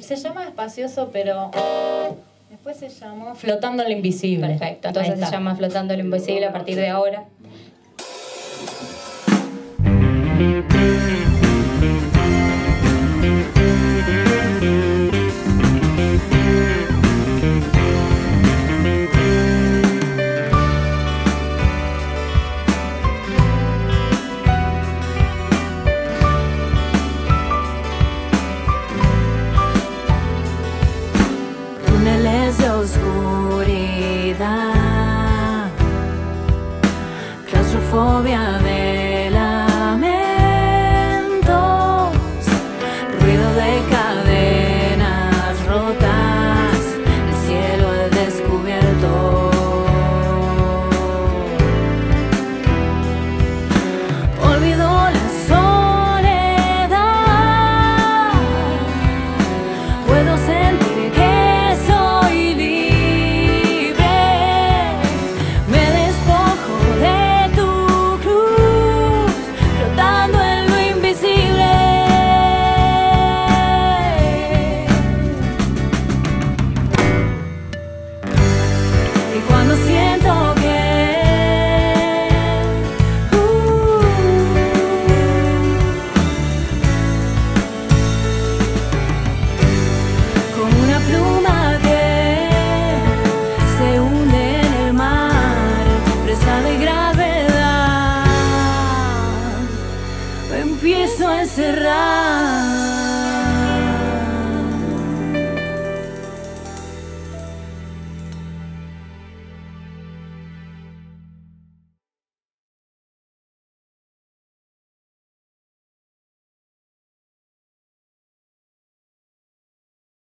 Se llama Espacioso, pero después se llamó Flotando En Lo Invisible. Perfecto, entonces se llama Flotando En Lo Invisible a partir de ahora. Túneles de oscuridad, claustrofobia de lamentos, ruido de cadenas rotas, el cielo al descubierto. Olvido la soledad, puedo sentir. Cuando siento que con una pluma que se hunde en el mar, presa de gravedad, me empiezo a encerrar.